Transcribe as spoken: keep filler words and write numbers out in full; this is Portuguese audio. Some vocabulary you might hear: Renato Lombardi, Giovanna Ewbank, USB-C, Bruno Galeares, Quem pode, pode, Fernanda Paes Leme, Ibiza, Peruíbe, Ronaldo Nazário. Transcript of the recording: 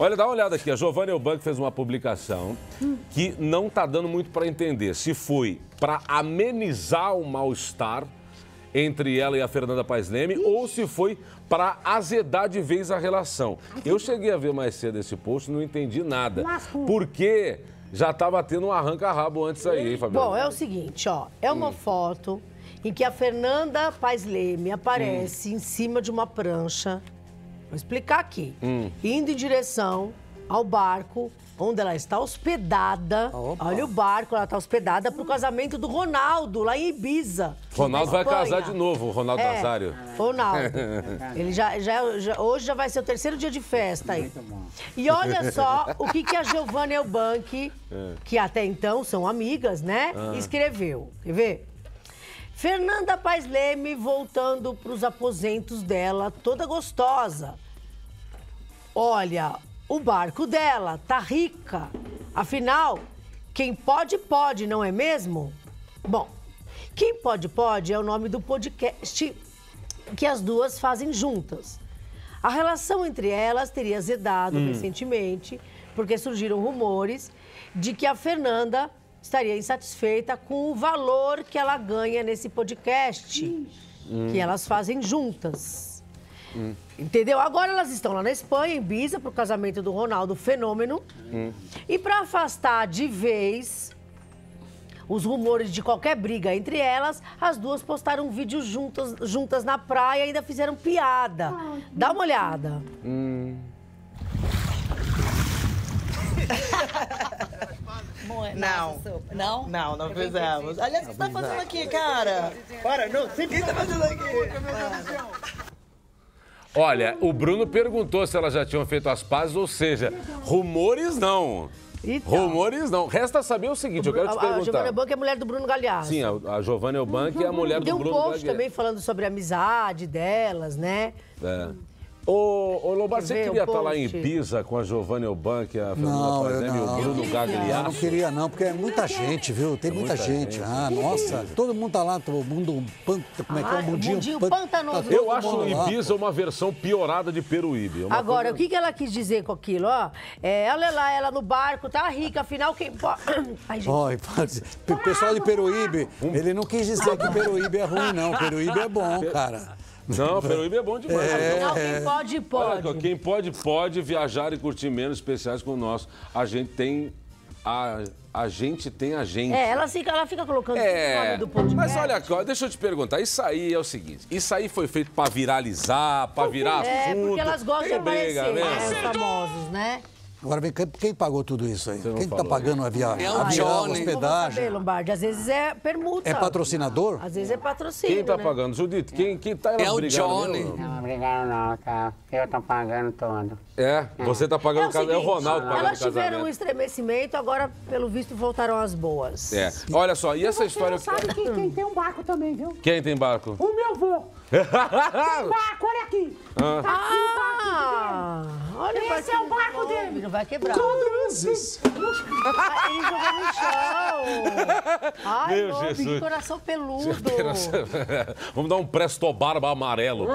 Olha, dá uma olhada aqui. A Giovanna Ewbank fez uma publicação que não está dando muito para entender se foi para amenizar o mal-estar entre ela e a Fernanda Paes Leme ou se foi para azedar de vez a relação. Eu cheguei a ver mais cedo esse post e não entendi nada. Porque já estava tendo um arranca-rabo antes aí, hein, Fabiana? Bom, é o seguinte, ó. É uma hum. foto em que a Fernanda Paes Leme aparece hum. em cima de uma prancha. Vou explicar aqui. Hum. Indo em direção ao barco onde ela está hospedada. Opa. Olha o barco, ela está hospedada hum. para o casamento do Ronaldo, lá em Ibiza. Ronaldo vai casar de novo, o Ronaldo é, Nazário. Ronaldo. Ele já, já, já, hoje já vai ser o terceiro dia de festa aí. Muito bom. E olha só o que, que a Giovanna Ewbank, é. que até então são amigas, né, ah. escreveu. Quer ver? Fernanda Paes Leme voltando para os aposentos dela, toda gostosa. Olha, o barco dela tá rica. Afinal, quem pode, pode, não é mesmo? Bom, Quem Pode, Pode é o nome do podcast que as duas fazem juntas. A relação entre elas teria azedado hum. recentemente, porque surgiram rumores de que a Fernanda estaria insatisfeita com o valor que ela ganha nesse podcast, hum. que elas fazem juntas. Hum. Entendeu? Agora elas estão lá na Espanha, em Ibiza, para o casamento do Ronaldo Fenômeno. Hum. E para afastar de vez os rumores de qualquer briga entre elas, as duas postaram um vídeo juntas, juntas na praia e ainda fizeram piada. Ah, dá uma olhada. Hum. Não. Não? Não, não fizemos. Aliás, o que você tá fazendo aqui, cara? Para, não, sempre o que você tá fazendo aqui? Olha, o Bruno perguntou se elas já tinham feito as pazes, ou seja, rumores não. Então, rumores não. Resta saber o seguinte, o Bruno, eu quero te perguntar. A Giovanna Ewbank é a mulher do Bruno Galeares. Sim, a Giovanna Ewbank uhum. é a mulher do Bruno Galeares. Tem um post também falando sobre a amizade delas, né? É. Ô, ô Lombardi, você queria estar lá em Ibiza com a Giovanna Ewbank, a Fernanda Paes Leme e o Bruno Galeares? Não, não queria não, porque é muita gente, viu? Tem é muita, muita gente. gente. Ah, nossa, todo mundo tá lá, todo mundo... Pant... Como é que é? O mundinho, mundinho pant... pantanoso. Eu acho Ibiza uma versão piorada de Peruíbe. Agora, coisa... o que, que ela quis dizer com aquilo? Ó, é, olha lá, ela no barco, tá rica, afinal quem pode... Ai, gente. Oi, pode... O pessoal de Peruíbe, ele não quis dizer que Peruíbe é ruim, não. Peruíbe é bom, cara. Não, Peruíbe é bom demais. É, não, quem pode, pode. Olha, quem pode, pode viajar e curtir menos especiais com o nosso. A gente tem a, a gente. Tem a gente. É, ela fica, ela fica colocando é, o nome do podcast. Mas olha, deixa eu te perguntar. Isso aí é o seguinte. Isso aí foi feito para viralizar, para virar assunto. É, porque elas gostam de aparecer, né? Os famosos, né? Agora vem, quem pagou tudo isso aí? Quem está pagando a viagem? É um avião, hospedagem? Saber, Lombardi, às vezes é permuta. É patrocinador? Às vezes é patrocínio, Quem está né? pagando? Judito, quem está quem é o Johnny. Mesmo? Não, obrigado não, tá? Eu estou pagando todo. É? Você está pagando é o casamento, é o Ronaldo pagando o casamento. Elas tiveram um estremecimento, agora, pelo visto, voltaram às boas. É. Olha só, e essa e você história... Você sabe que quem tem um barco também, viu? Quem tem barco? O meu avô. Tem barco, olha aqui. Ah. Tá aqui o barco dele. Olha, esse é o barco dele. Vai quebrar. Cruzes. Ele jogou no chão. Ai, meu Lombi, Jesus. Que coração peludo. Vamos dar um presto barba amarelo.